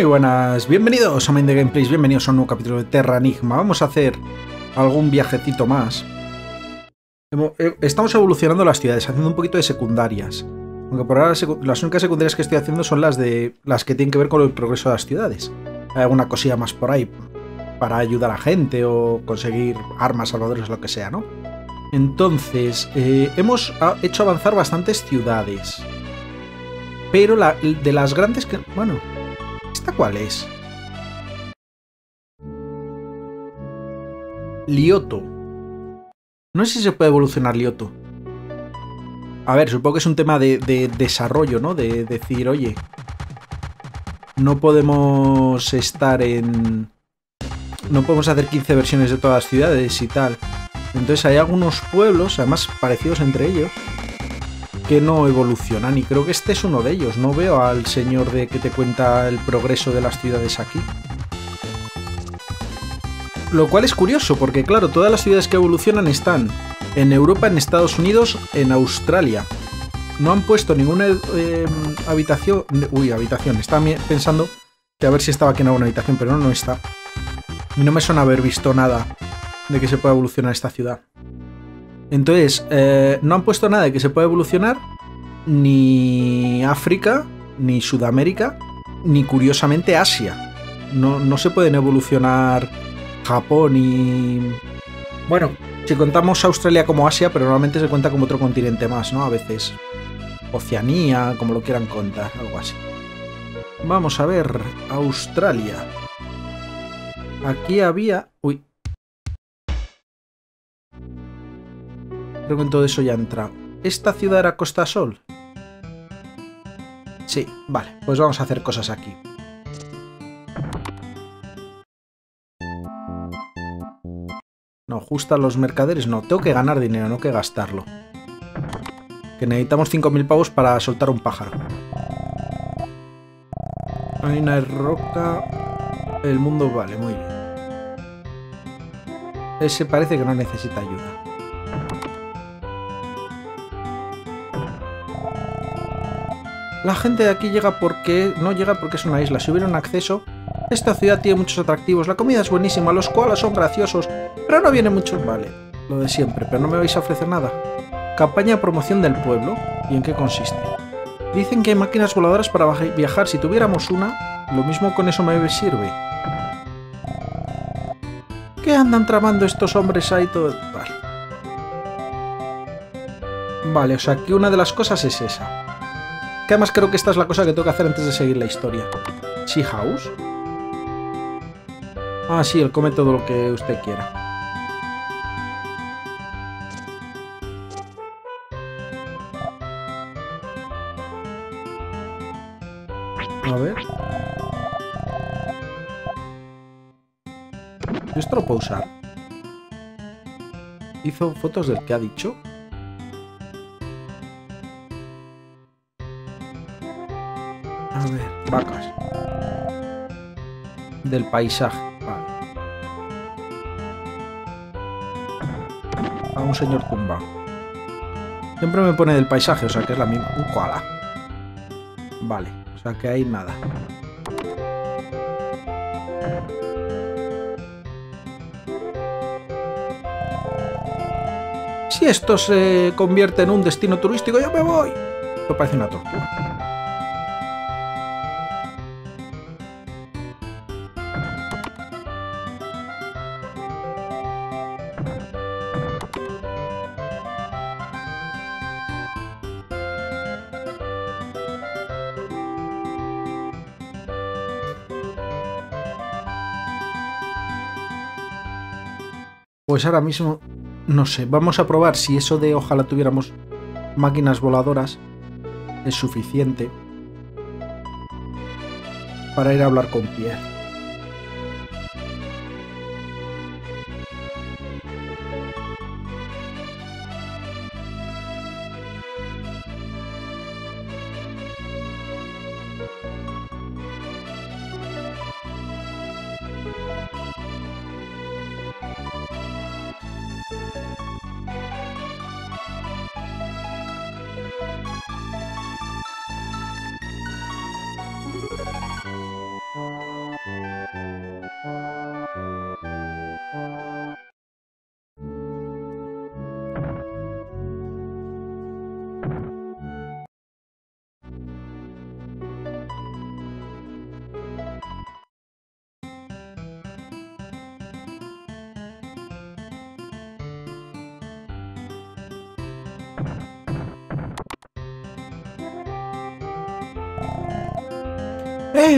Muy buenas, bienvenidos a Mind the Gameplays, bienvenidos a un nuevo capítulo de Terranigma. Vamos a hacer algún viajecito más. Estamos evolucionando las ciudades, haciendo un poquito de secundarias. Aunque por ahora las únicas secundarias que estoy haciendo son las que tienen que ver con el progreso de las ciudades. Hay alguna cosilla más por ahí para ayudar a gente o conseguir armas, salvadores, lo que sea, ¿no? Entonces, hemos hecho avanzar bastantes ciudades. Pero de las grandes que... Bueno, ¿esta cuál es? Lioto. No sé si se puede evolucionar Lioto. A ver, supongo que es un tema de desarrollo, ¿no? De decir, oye, no podemos estar en... No podemos hacer 15 versiones de todas las ciudades y tal. Entonces hay algunos pueblos, además parecidos entre ellos, que no evolucionan, y creo que este es uno de ellos. No veo al señor de que te cuenta el progreso de las ciudades aquí. Lo cual es curioso, porque claro, todas las ciudades que evolucionan están en Europa, en Estados Unidos, en Australia. No han puesto ninguna habitación... Uy, habitación. Estaba pensando que a ver si estaba aquí en alguna habitación, pero no está. No me suena haber visto nada de que se pueda evolucionar esta ciudad. Entonces, no han puesto nada de que se pueda evolucionar, ni África, ni Sudamérica, ni curiosamente Asia. No se pueden evolucionar Japón y... Bueno, si contamos Australia como Asia, pero normalmente se cuenta como otro continente más, ¿no? A veces Oceanía, como lo quieran contar, algo así. Vamos a ver, Australia. Aquí había... Uy. Creo que en todo eso ya entra. ¿Esta ciudad era Costa Sol? Sí, vale. Pues vamos a hacer cosas aquí. No, justo a los mercaderes no. Tengo que ganar dinero, no que gastarlo. Que necesitamos 5.000 pavos para soltar un pájaro. Hay una roca... El mundo vale, muy bien. Ese parece que no necesita ayuda. La gente de aquí llega porque... No llega porque es una isla. Si hubiera un acceso... Esta ciudad tiene muchos atractivos. La comida es buenísima. Los koalas son graciosos. Pero no vienen muchos... Vale. Lo de siempre. Pero no me vais a ofrecer nada. Campaña de promoción del pueblo. ¿Y en qué consiste? Dicen que hay máquinas voladoras para viajar. Si tuviéramos una... Lo mismo con eso me sirve. ¿Qué andan tramando estos hombres ahí todo? Vale. Vale, o sea que una de las cosas es esa. Que además creo que esta es la cosa que tengo que hacer antes de seguir la historia. ¿Sea House? Ah, sí, él come todo lo que usted quiera. A ver. Yo esto lo puedo usar. ¿Hizo fotos del que ha dicho? A ver, vacas. Del paisaje. Vale. A un señor tumba. Siempre me pone del paisaje, o sea que es la misma. Un koala. Vale, o sea que ahí nada. Si esto se convierte en un destino turístico, yo me voy. Esto parece una tortuga. Pues ahora mismo, no sé, vamos a probar si eso de ojalá tuviéramos máquinas voladoras es suficiente para ir a hablar con Pierre.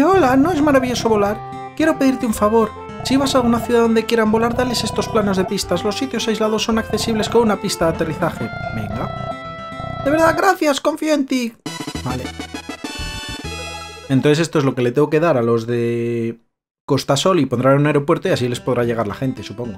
Hola, ¿no es maravilloso volar? Quiero pedirte un favor. Si vas a alguna ciudad donde quieran volar, dales estos planos de pistas. Los sitios aislados son accesibles con una pista de aterrizaje. Venga. De verdad, gracias, confío en ti. Vale. Entonces esto es lo que le tengo que dar a los de Costa Sol y pondrán un aeropuerto y así les podrá llegar la gente, supongo.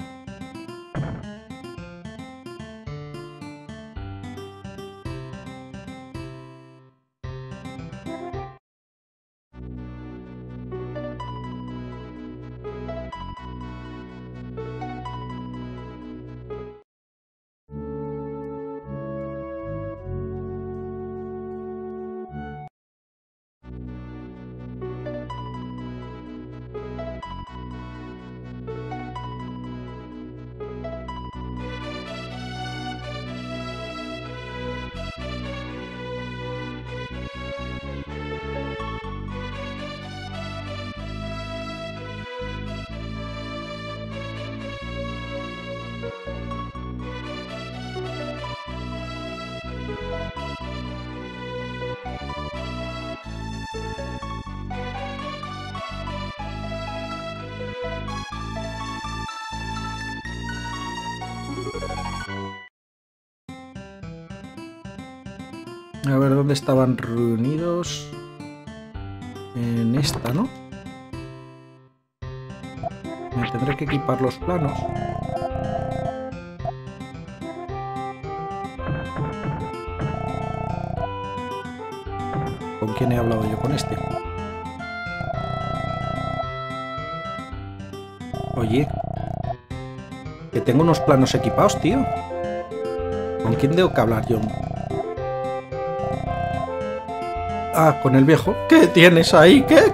A ver, ¿dónde estaban reunidos? En esta, ¿no? Me tendré que equipar los planos. ¿Con quién he hablado yo? Con este. Oye, que tengo unos planos equipados, tío. ¿Con quién tengo que hablar yo? Ah, con el viejo. ¿Qué tienes ahí? ¿Qué?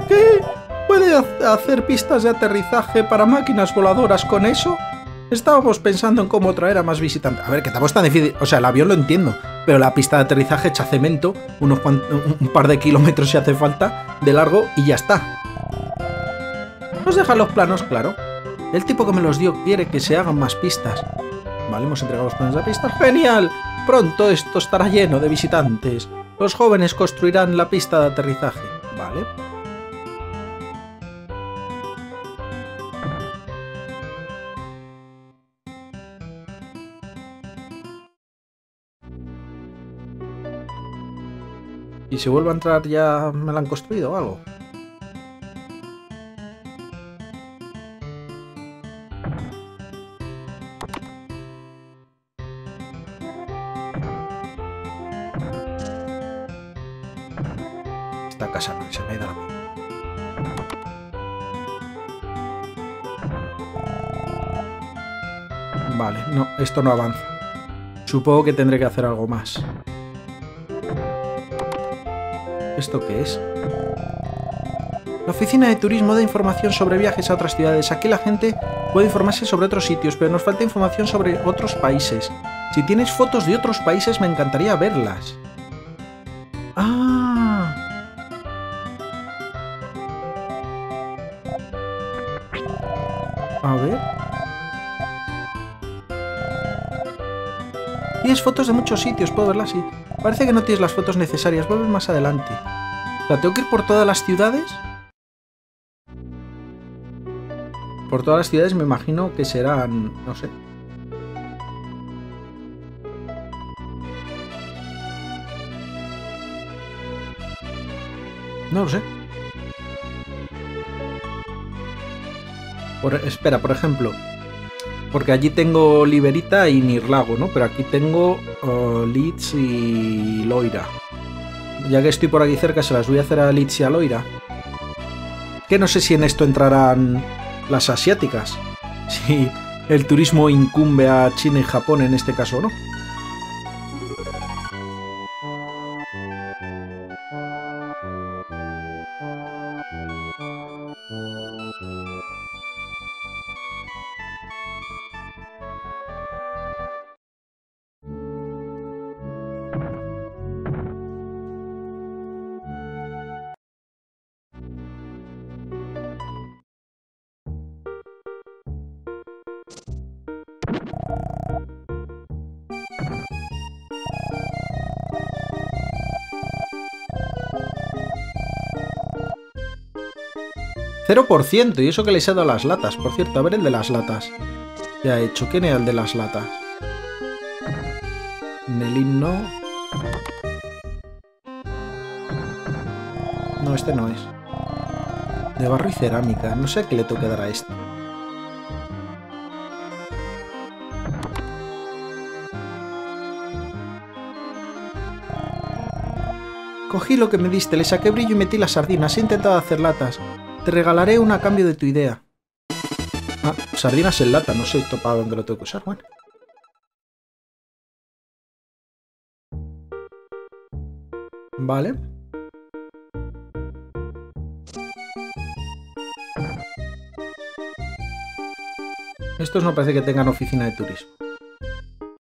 ¿Puede hacer pistas de aterrizaje para máquinas voladoras con eso? Estábamos pensando en cómo traer a más visitantes. A ver, que tampoco es tan difícil. O sea, el avión lo entiendo, pero la pista de aterrizaje echa cemento, un par de kilómetros si hace falta, de largo y ya está. Nos dejan los planos, claro. El tipo que me los dio quiere que se hagan más pistas. Vale, hemos entregado los planos de pistas. ¡Genial! Pronto esto estará lleno de visitantes. Los jóvenes construirán la pista de aterrizaje. Vale. Y si vuelvo a entrar ya me la han construido o algo. Vale, no, esto no avanza. Supongo que tendré que hacer algo más. ¿Esto qué es? La oficina de turismo da información sobre viajes a otras ciudades. Aquí la gente puede informarse sobre otros sitios, pero nos falta información sobre otros países. Si tienes fotos de otros países, me encantaría verlas. ¡Ah! A ver... 10 fotos de muchos sitios, puedo verlas, sí. Parece que no tienes las fotos necesarias, vuelves más adelante. ¿La tengo que ir por todas las ciudades? Por todas las ciudades me imagino que serán... no sé. No lo sé. Espera, por ejemplo... Porque allí tengo Liberita y Nirlago, ¿no? Pero aquí tengo Leeds y Loira. Ya que estoy por aquí cerca, se las voy a hacer a Leeds y a Loira. Que no sé si en esto entrarán las asiáticas. Si el turismo incumbe a China y Japón en este caso, ¿no? 0%, y eso que les he dado las latas. Por cierto, a ver el de las latas. ¿Qué ha hecho? ¿Quién era el de las latas? Melin no. No, este no es. De barro y cerámica. No sé a qué le toca dar a este. Cogí lo que me diste, le saqué brillo y metí las sardinas. He intentado hacer latas. Te regalaré una a cambio de tu idea. Ah, sardinas en lata. No sé esto para dónde lo tengo que usar, bueno. Vale. Estos no parece que tengan oficina de turismo.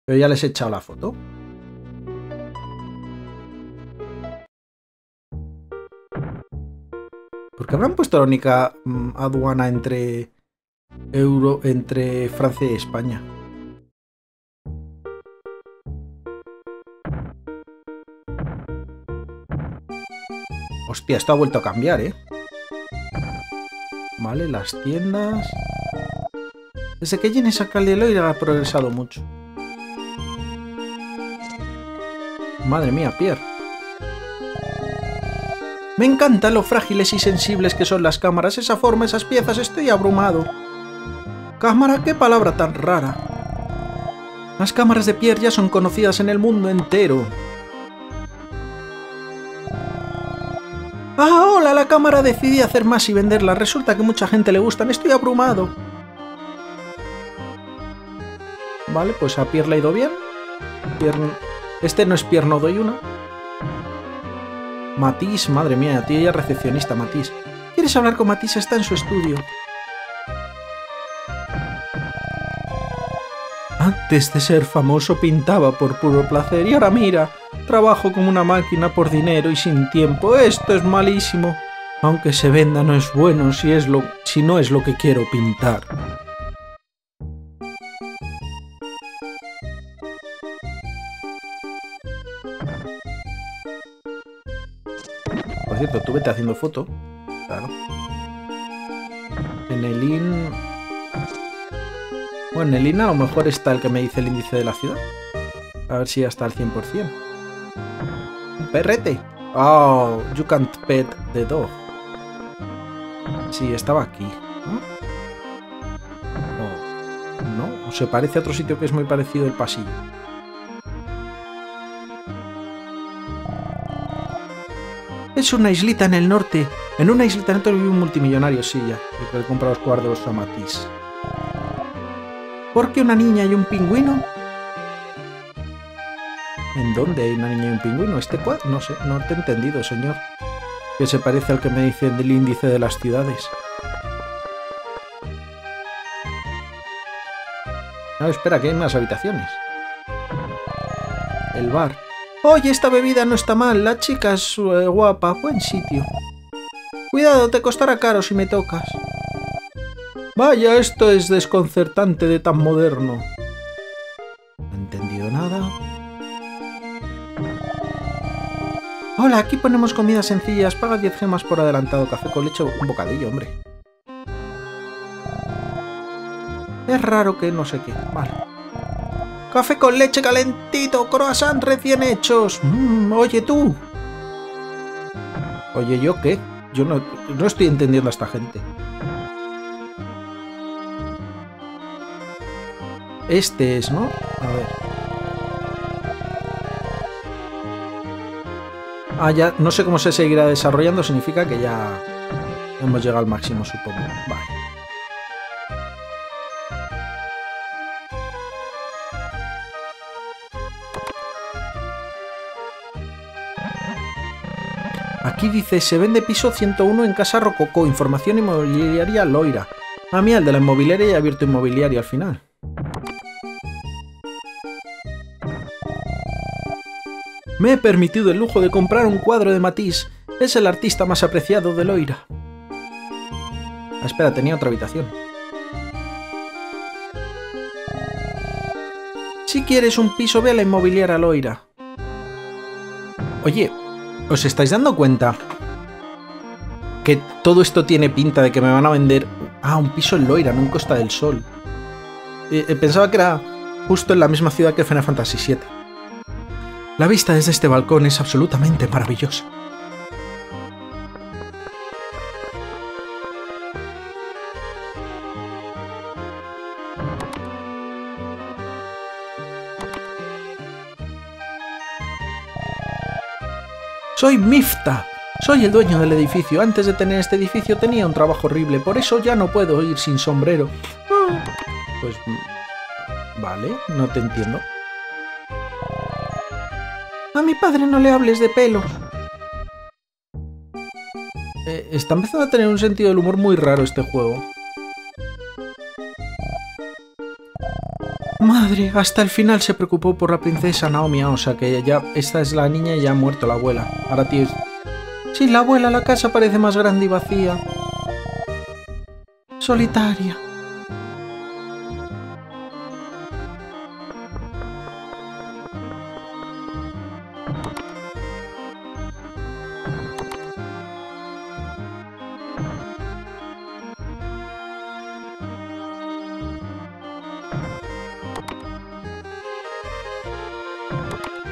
Pero ya les he echado la foto. ¿Por qué habrán puesto la única aduana entre Francia y España? Hostia, esto ha vuelto a cambiar, ¿eh? Vale, las tiendas... Desde que Jedin saca el de Loira ha progresado mucho. Madre mía, Pierre. Me encantan lo frágiles y sensibles que son las cámaras, esa forma, esas piezas, estoy abrumado. Cámara, qué palabra tan rara. Las cámaras de Pierre ya son conocidas en el mundo entero. ¡Ah, hola! La cámara decidí hacer más y venderla, resulta que mucha gente le gustan, estoy abrumado. Vale, pues a Pierre le ha ido bien. Pierre... Este no es Pierre, no doy una. Matisse, madre mía, tía ya recepcionista, Matisse. ¿Quieres hablar con Matisse? Está en su estudio. Antes de ser famoso pintaba por puro placer y ahora mira, trabajo como una máquina por dinero y sin tiempo. Esto es malísimo. Aunque se venda no es bueno si no es lo que quiero pintar. Por cierto, tú vete haciendo foto. Claro. En el IN... Bueno, en el IN a lo mejor está el que me dice el índice de la ciudad. A ver si ya está al 100%. ¡Un perrete! ¡Oh! You can't pet the dog. Sí, estaba aquí. ¿No? ¿No? ¿O se parece a otro sitio que es muy parecido el pasillo? Es una islita en el norte. En una islita en el norte vive un multimillonario, sí, ya. El que le compra los cuadros a Matisse. ¿Por qué una niña y un pingüino? ¿En dónde hay una niña y un pingüino? ¿Este cuadro? No sé, no te he entendido, señor. Que se parece al que me dice del índice de las ciudades. No, espera, que hay más habitaciones. El bar. Oye, esta bebida no está mal, la chica es guapa, buen sitio. Cuidado, te costará caro si me tocas. Vaya, esto es desconcertante de tan moderno. No he entendido nada. Hola, aquí ponemos comidas sencillas, paga 10 gemas por adelantado, café con leche, un bocadillo, hombre. Es raro que no sé qué, vale. Café con leche calentito, croissant recién hechos. Oye, tú. Oye, ¿yo qué? Yo no estoy entendiendo a esta gente. Este es, ¿no? A ver. Ah, ya, no sé cómo se seguirá desarrollando, significa que ya hemos llegado al máximo, supongo. Vale. Aquí dice, se vende piso 101 en Casa Rococó, información inmobiliaria Loira. Ah, mira, el de la inmobiliaria ya ha abierto inmobiliario al final. Me he permitido el lujo de comprar un cuadro de Matisse. Es el artista más apreciado de Loira. Ah, espera, tenía otra habitación. Si quieres un piso, ve a la inmobiliaria Loira. Oye... ¿Os estáis dando cuenta que todo esto tiene pinta de que me van a vender... Ah, un piso en Loira, no en Costa del Sol. Pensaba que era justo en la misma ciudad que Final Fantasy VII. La vista desde este balcón es absolutamente maravillosa. ¡Soy Mifta! Soy el dueño del edificio. Antes de tener este edificio tenía un trabajo horrible, por eso ya no puedo ir sin sombrero. Ah, pues... vale, no te entiendo. A mi padre no le hables de pelo. Está empezando a tener un sentido del humor muy raro este juego. Madre, hasta el final se preocupó por la princesa Naomi, o sea que ya esta es la niña y ya ha muerto la abuela. Ahora tío... sin la abuela la casa parece más grande y vacía. Solitaria.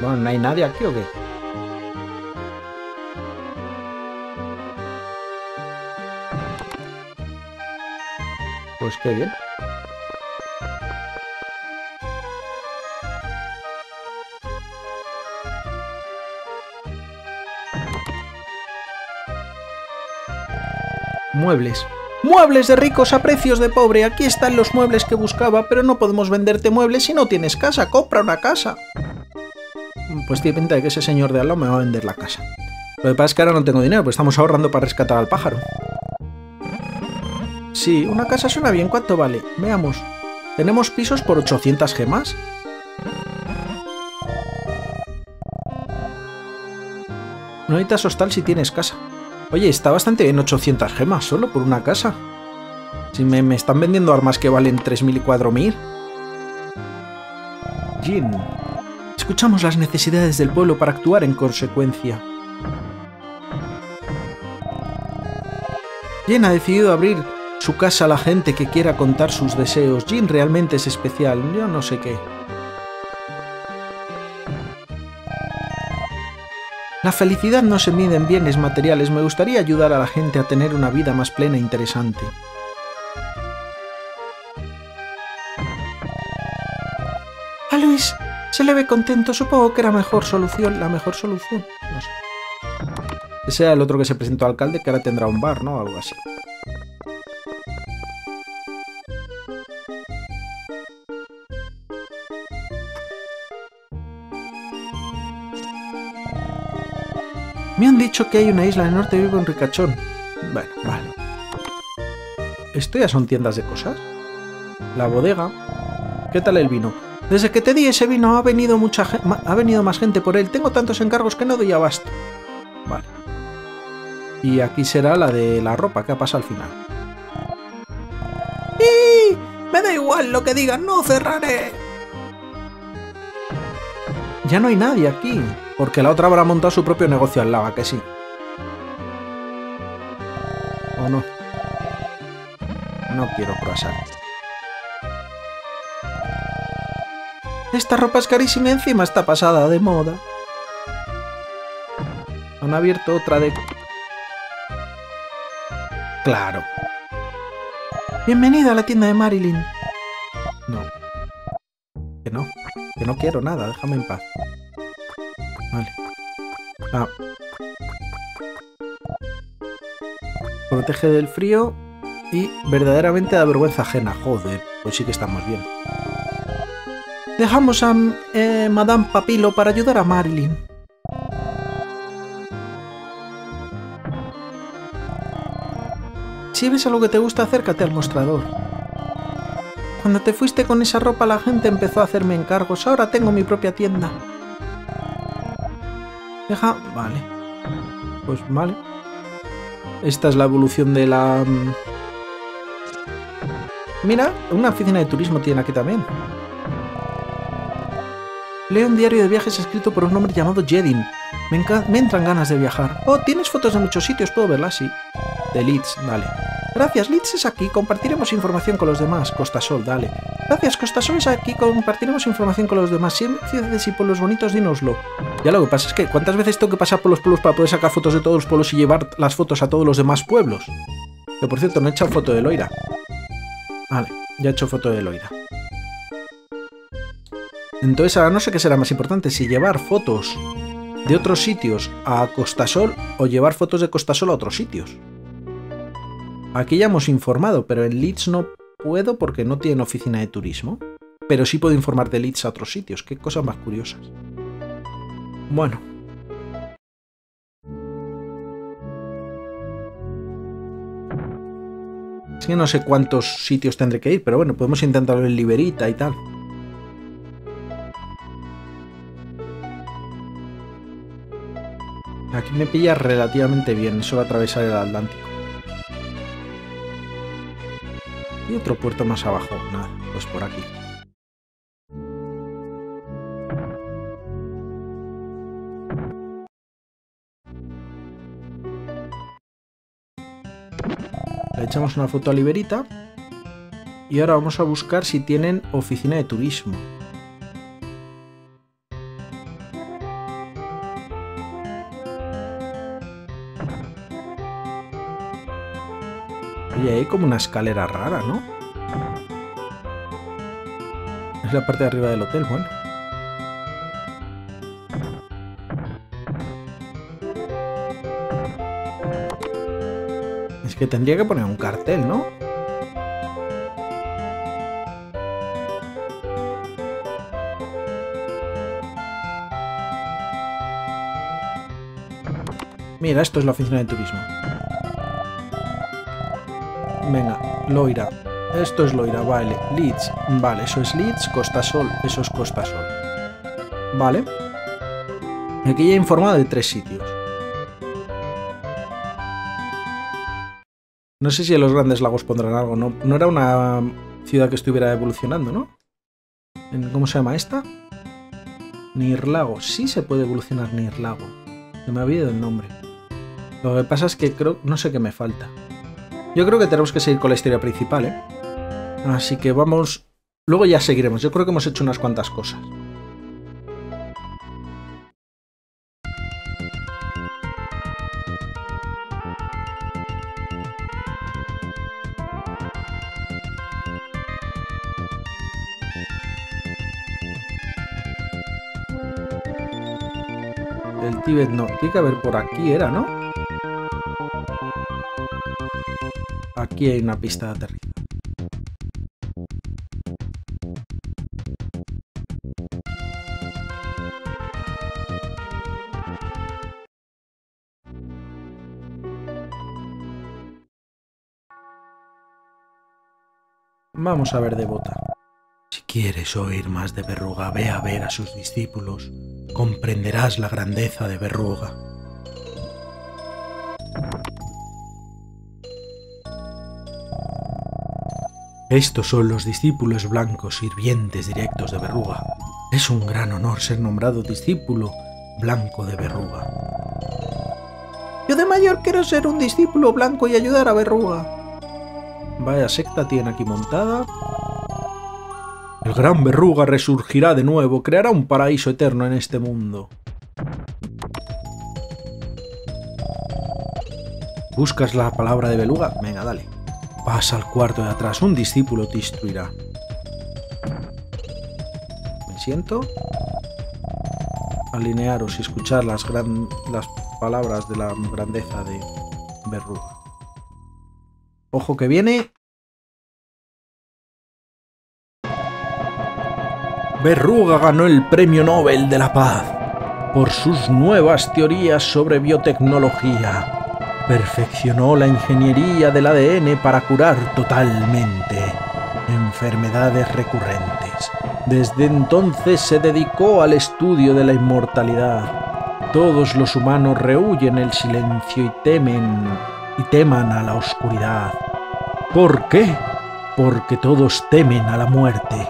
Bueno, ¿no hay nadie aquí o qué? Pues qué bien. Muebles. ¡Muebles de ricos a precios de pobre! Aquí están los muebles que buscaba, pero no podemos venderte muebles si no tienes casa. ¡Compra una casa! Pues tiene pinta de que ese señor de al lado me va a vender la casa. Lo que pasa es que ahora no tengo dinero, pues estamos ahorrando para rescatar al pájaro. Sí, una casa suena bien. ¿Cuánto vale? Veamos. ¿Tenemos pisos por 800 gemas? No necesitas hostal si tienes casa. Oye, está bastante bien 800 gemas solo por una casa. Si me están vendiendo armas que valen 3000 y 4000. Jin. Escuchamos las necesidades del pueblo para actuar en consecuencia. Jin ha decidido abrir su casa a la gente que quiera contar sus deseos. Jin realmente es especial, yo no sé qué. La felicidad no se mide en bienes materiales. Me gustaría ayudar a la gente a tener una vida más plena e interesante. ¡A Luis! Se le ve contento, supongo que era mejor solución, la mejor solución. No sé. Ese era el otro que se presentó alcalde, que ahora tendrá un bar, ¿no? Algo así. Me han dicho que hay una isla en el norte, vivo en ricachón. Bueno, vale. ¿Esto ya son tiendas de cosas? La bodega. ¿Qué tal el vino? Desde que te di ese vino ha venido más gente por él. Tengo tantos encargos que no doy abasto. Vale. Y aquí será la de la ropa que pasa al final. ¡Y! Me da igual lo que digan, no cerraré. Ya no hay nadie aquí, porque la otra habrá montado su propio negocio al lava, que sí. ¿O no? No quiero croissant. Esta ropa es carísima y encima está pasada de moda. Han abierto otra de... Claro. Bienvenido a la tienda de Marilyn. No. Que no. Que no quiero nada, déjame en paz. Vale. Ah. Protege del frío y verdaderamente da vergüenza ajena. Joder, pues sí que estamos bien. Dejamos a Madame Papilo para ayudar a Marilyn. Si ves algo que te gusta, acércate al mostrador. Cuando te fuiste con esa ropa, la gente empezó a hacerme encargos. Ahora tengo mi propia tienda. Deja... Vale. Pues vale. Esta es la evolución de la... Mira, una oficina de turismo tiene aquí también. Leo un diario de viajes escrito por un hombre llamado Jedin. Me entran ganas de viajar. Oh, ¿tienes fotos de muchos sitios? ¿Puedo verlas? Sí. de Leeds, dale. Gracias, Leeds es aquí, compartiremos información con los demás. Costa Sol, dale. Gracias, Costa Sol es aquí, compartiremos información con los demás. Ciudades y pueblos bonitos, dínoslo. Ya lo que pasa es que, ¿cuántas veces tengo que pasar por los pueblos para poder sacar fotos de todos los pueblos y llevar las fotos a todos los demás pueblos? Que por cierto, no he hecho foto de Loira. Vale, ya he hecho foto de Loira. Entonces ahora no sé qué será más importante, si llevar fotos de otros sitios a Costa Sol o llevar fotos de Costa Sol a otros sitios. Aquí ya hemos informado, pero en Leeds no puedo porque no tienen oficina de turismo. Pero sí puedo informar de Leeds a otros sitios, qué cosas más curiosas. Bueno. Es que no sé cuántos sitios tendré que ir, pero bueno, podemos intentarlo en Liberita y tal. Aquí me pilla relativamente bien, solo atravesar el Atlántico. Y otro puerto más abajo, nada, pues por aquí. Le echamos una foto a Liberita. Y ahora vamos a buscar si tienen oficina de turismo. Y hay como una escalera rara, ¿no? Es la parte de arriba del hotel, bueno. Es que tendría que poner un cartel, ¿no? Mira, esto es la oficina de turismo. Venga, Loira. Esto es Loira, vale. Leeds, vale, eso es Leeds. Costa Sol, eso es Costa Sol. Vale. Aquí ya he informado de 3 sitios. No sé si en los grandes lagos pondrán algo, ¿no? No era una ciudad que estuviera evolucionando, ¿no? ¿Cómo se llama esta? Nirlago. Sí se puede evolucionar Nirlago. Se me ha olvidado el nombre. Lo que pasa es que creo... No sé qué me falta. Yo creo que tenemos que seguir con la historia principal, ¿eh? Así que vamos... Luego ya seguiremos. Yo creo que hemos hecho unas cuantas cosas. El Tíbet no. Tiene que haber por aquí, era, ¿no? Aquí hay una pista de aterrizaje. Vamos a ver devota. Si quieres oír más de Verruga, ve a ver a sus discípulos. Comprenderás la grandeza de Verruga. Estos son los discípulos blancos sirvientes directos de Verruga. Es un gran honor ser nombrado discípulo blanco de Verruga. Yo de mayor quiero ser un discípulo blanco y ayudar a Verruga. Vaya secta tiene aquí montada. El gran Verruga resurgirá de nuevo, creará un paraíso eterno en este mundo. ¿Buscas la palabra de Beruga? Venga, dale. Pasa al cuarto de atrás, un discípulo te instruirá. Me siento. Alinearos y escuchar las palabras de la grandeza de Verruga. Ojo que viene. Verruga ganó el Premio Nobel de la Paz por sus nuevas teorías sobre biotecnología. Perfeccionó la ingeniería del ADN para curar totalmente enfermedades recurrentes. Desde entonces se dedicó al estudio de la inmortalidad. Todos los humanos rehuyen el silencio y teman a la oscuridad. ¿Por qué? Porque todos temen a la muerte.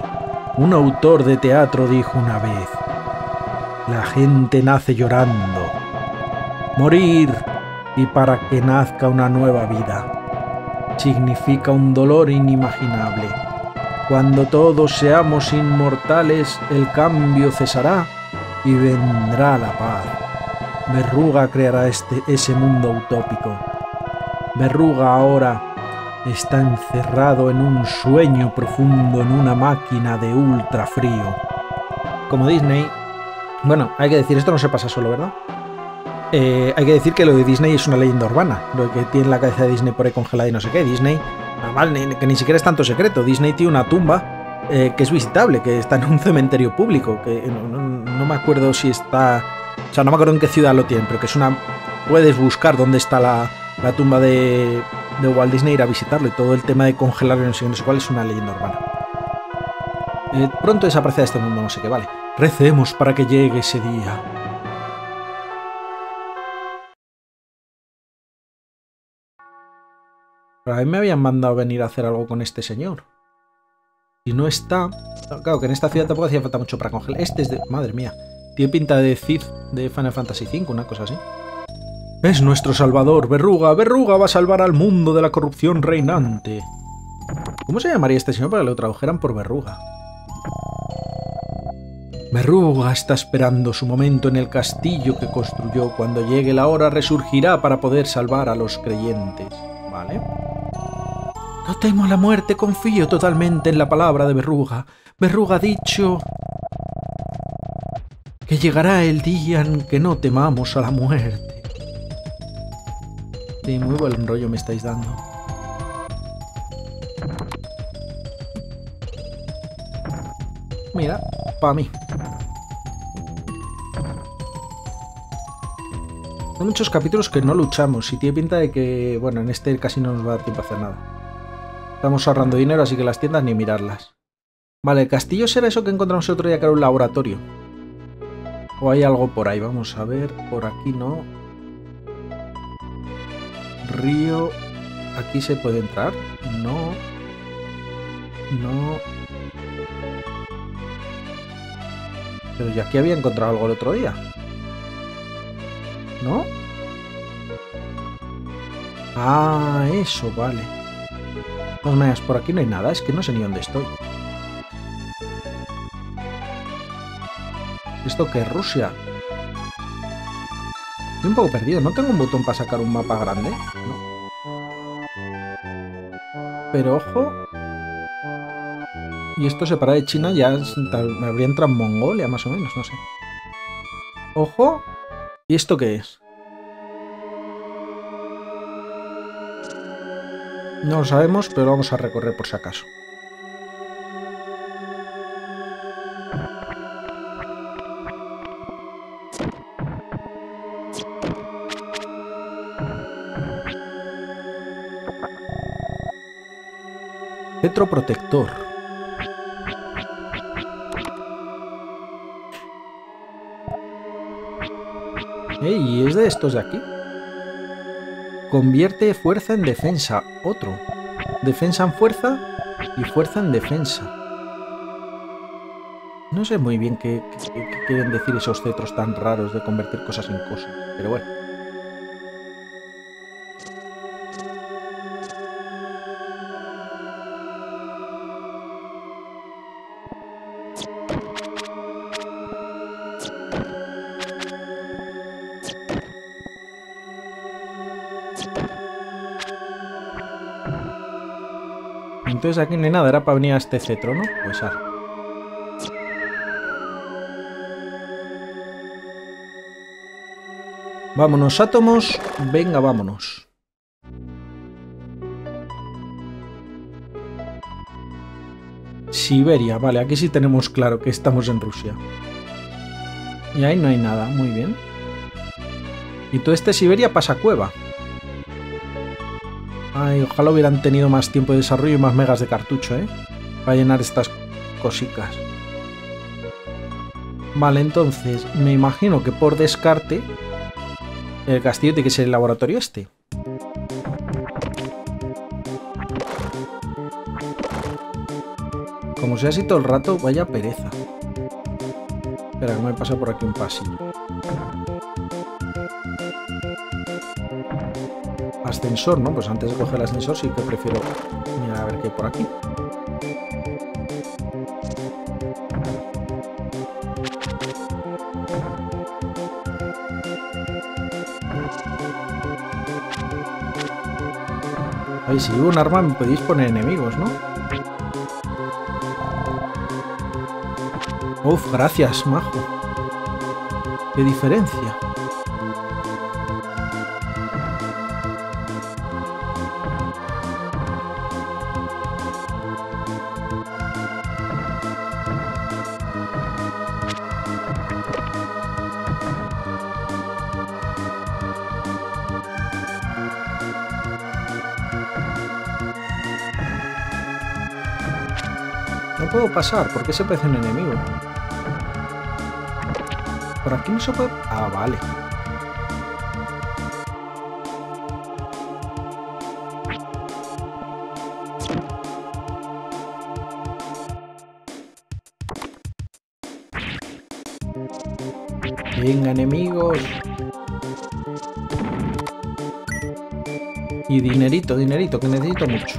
Un autor de teatro dijo una vez: la gente nace llorando. Morir y para que nazca una nueva vida. Significa un dolor inimaginable. Cuando todos seamos inmortales, el cambio cesará y vendrá la paz. Verruga creará ese mundo utópico. Verruga ahora está encerrado en un sueño profundo en una máquina de ultrafrío. Como Disney... Bueno, hay que decir, esto no se pasa solo, ¿verdad? Hay que decir que lo de Disney es una leyenda urbana. Lo que tiene la cabeza de Disney por ahí congelada y no sé qué. Disney, que ni siquiera es tanto secreto. Disney tiene una tumba que es visitable, que está en un cementerio público. Que no me acuerdo si está... O sea, no me acuerdo en qué ciudad lo tienen, pero que es una... Puedes buscar dónde está la tumba de Walt Disney, ir a visitarlo, y todo el tema de congelar en el siguiente cual es una leyenda urbana. Pronto desaparece de este mundo, no sé qué, vale. Recemos para que llegue ese día. Pero a mí me habían mandado venir a hacer algo con este señor. Si no está... Claro, que en esta ciudad tampoco hacía falta mucho para congelar. Este es de... Madre mía. Tiene pinta de Cid de Final Fantasy V, una cosa así. Es nuestro salvador, Verruga. Verruga va a salvar al mundo de la corrupción reinante. ¿Cómo se llamaría este señor para que lo tradujeran por Verruga? Verruga está esperando su momento en el castillo que construyó. Cuando llegue la hora resurgirá para poder salvar a los creyentes. ¿Vale? No temo la muerte, confío totalmente en la palabra de Verruga. Verruga ha dicho... que llegará el día en que no temamos a la muerte. Sí, muy buen rollo me estáis dando. Mira, para mí. Hay muchos capítulos que no luchamos y tiene pinta de que, bueno, en este casi no nos va a dar tiempo a hacer nada. Estamos ahorrando dinero, así que las tiendas ni mirarlas. Vale, el castillo será eso que encontramos el otro día, que era un laboratorio. O hay algo por ahí, vamos a ver, por aquí no... Río, aquí se puede entrar, no, pero yo aquí había encontrado algo el otro día, ¿no? Ah, eso, vale. De todas maneras, por aquí no hay nada, es que no sé ni dónde estoy. ¿Esto qué es, Rusia? Estoy un poco perdido, ¿no tengo un botón para sacar un mapa grande? No. Pero ojo... Y esto separado de China ya habría entrado en Mongolia, más o menos, no sé. Ojo... ¿Y esto qué es? No lo sabemos, pero vamos a recorrer por si acaso. Cetro protector. Ey, ¿es de estos de aquí? Convierte fuerza en defensa. Otro. Defensa en fuerza y fuerza en defensa. No sé muy bien qué quieren decir esos cetros tan raros de convertir cosas en cosas, pero bueno. Entonces aquí no hay nada, era para venir a este cetro, ¿no? Pues ahora. Vámonos, átomos. Venga, vámonos. Siberia, vale, aquí sí tenemos claro que estamos en Rusia. Y ahí no hay nada, muy bien. Y todo este Siberia pasa cueva. Ay, ojalá hubieran tenido más tiempo de desarrollo y más megas de cartucho, ¿eh? Para llenar estas cositas. Vale, entonces, me imagino que por descarte, el castillo tiene que ser el laboratorio este. Como sea así todo el rato, vaya pereza. Espera, que me he pasado por aquí un pasillo. ascensor, ¿no? Pues antes de coger el ascensor sí que prefiero mirar a ver qué hay por aquí. Ay, si llevo un arma me podéis poner enemigos, ¿no? Uf, gracias, majo. Qué diferencia. Puedo pasar, porque se parece un enemigo. Por aquí no se puede. Ah, vale. Venga, enemigos. Y dinerito, dinerito, que necesito mucho.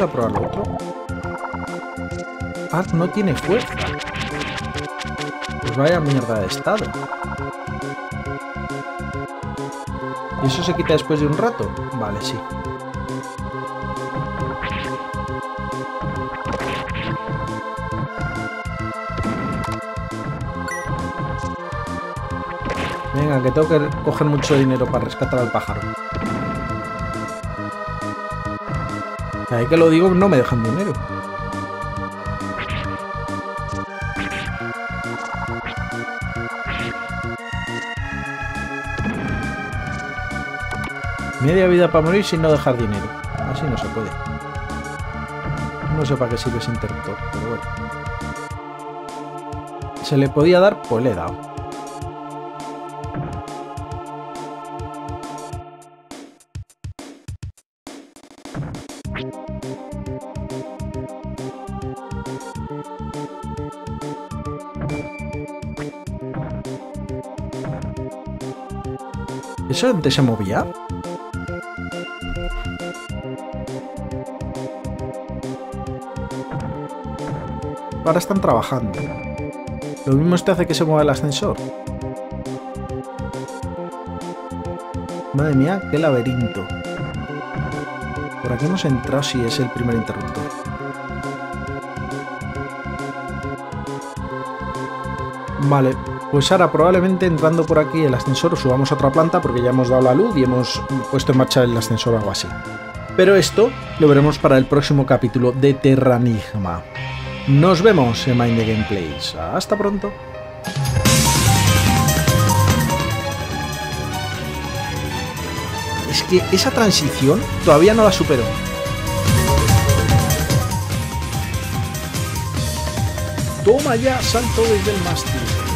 A probar lo otro. Ah, no tiene fuerza. Pues vaya mierda de estado. ¿Y eso se quita después de un rato? Vale, sí. Venga, que tengo que coger mucho dinero para rescatar al pájaro. Ahí que lo digo, no me dejan dinero. Media vida para morir sin no dejar dinero. Así no se puede. No sé para qué sirve ese interruptor, pero bueno. Se le podía dar, pues le he dado. ¿Eso antes se movía? Ahora están trabajando. Lo mismo este hace que se mueva el ascensor. Madre mía, qué laberinto. Por aquí hemos entrado si es el primer interruptor. Vale. Pues ahora probablemente entrando por aquí el ascensor subamos a otra planta porque ya hemos dado la luz y hemos puesto en marcha el ascensor o algo así. Pero esto lo veremos para el próximo capítulo de Terranigma. Nos vemos en Mind the Gameplays. Hasta pronto. Es que esa transición todavía no la superó. Toma ya, salto desde el mástil.